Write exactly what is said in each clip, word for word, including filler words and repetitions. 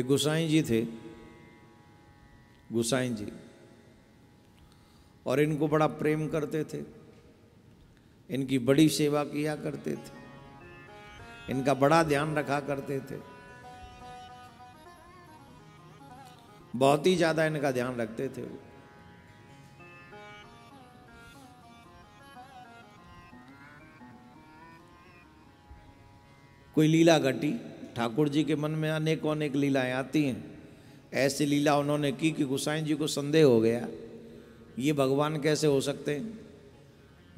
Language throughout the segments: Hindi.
एक गोसाई जी थे, गोसाई जी, और इनको बड़ा प्रेम करते थे, इनकी बड़ी सेवा किया करते थे, इनका बड़ा ध्यान रखा करते थे, बहुत ही ज्यादा इनका ध्यान रखते थे वो। कोई लीला घटी, ठाकुर जी के मन में अनेकों अनेक लीलाएं आती हैं। ऐसी लीला उन्होंने की कि गोसाई जी को संदेह हो गया, ये भगवान कैसे हो सकते हैं,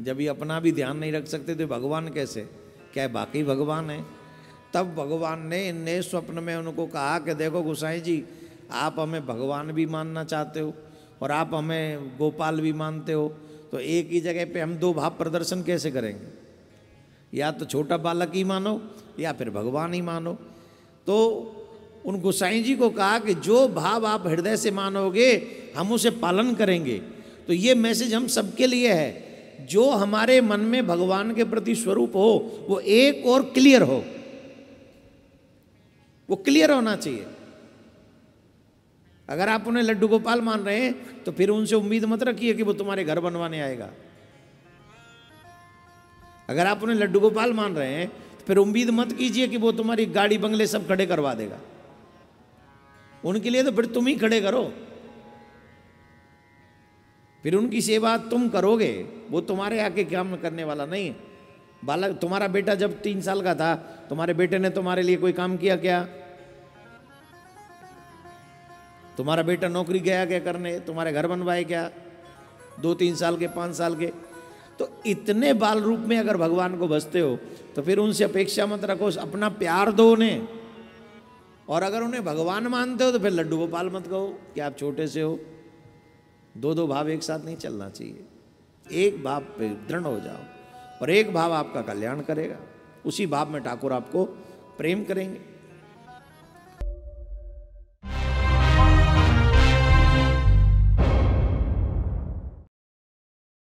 जब ये अपना भी ध्यान नहीं रख सकते तो भगवान कैसे, क्या बाकी भगवान है। तब भगवान ने इनने स्वप्न में उनको कहा कि देखो गोसाई जी, आप हमें भगवान भी मानना चाहते हो और आप हमें गोपाल भी मानते हो, तो एक ही जगह पे हम दो भाव प्रदर्शन कैसे करेंगे, या तो छोटा बालक ही मानो या फिर भगवान ही मानो। तो उन गोसाई जी को कहा कि जो भाव आप हृदय से मानोगे हम उसे पालन करेंगे। तो ये मैसेज हम सबके लिए है, जो हमारे मन में भगवान के प्रति स्वरूप हो वो एक और क्लियर हो, वो क्लियर होना चाहिए। अगर आप उन्हें लड्डू गोपाल मान रहे हैं तो फिर उनसे उम्मीद मत रखिए कि वो तुम्हारे घर बनवाने आएगा। अगर आप उन्हें लड्डू गोपाल मान रहे हैं तो फिर उम्मीद मत कीजिए कि वो तुम्हारी गाड़ी बंगले सब खड़े करवा देगा, उनके लिए तो फिर तुम ही खड़े करो, फिर उनकी सेवा तुम करोगे, वो तुम्हारे आके काम करने वाला नहीं है। बालक, तुम्हारा बेटा जब तीन साल का था तुम्हारे बेटे ने तुम्हारे लिए कोई काम किया क्या? तुम्हारा बेटा नौकरी गया क्या करने, तुम्हारे घर बनवाए क्या? दो तीन साल के, पाँच साल के, तो इतने बाल रूप में अगर भगवान को बसते हो तो फिर उनसे अपेक्षा मत रखो, अपना प्यार दो उन्हें। और अगर उन्हें भगवान मानते हो तो फिर लड्डू गोपाल मत कहो कि आप छोटे से हो। दो दो भाव एक साथ नहीं चलना चाहिए, एक भाव पे दृढ़ हो जाओ और एक भाव आपका कल्याण करेगा, उसी भाव में ठाकुर आपको प्रेम करेंगे।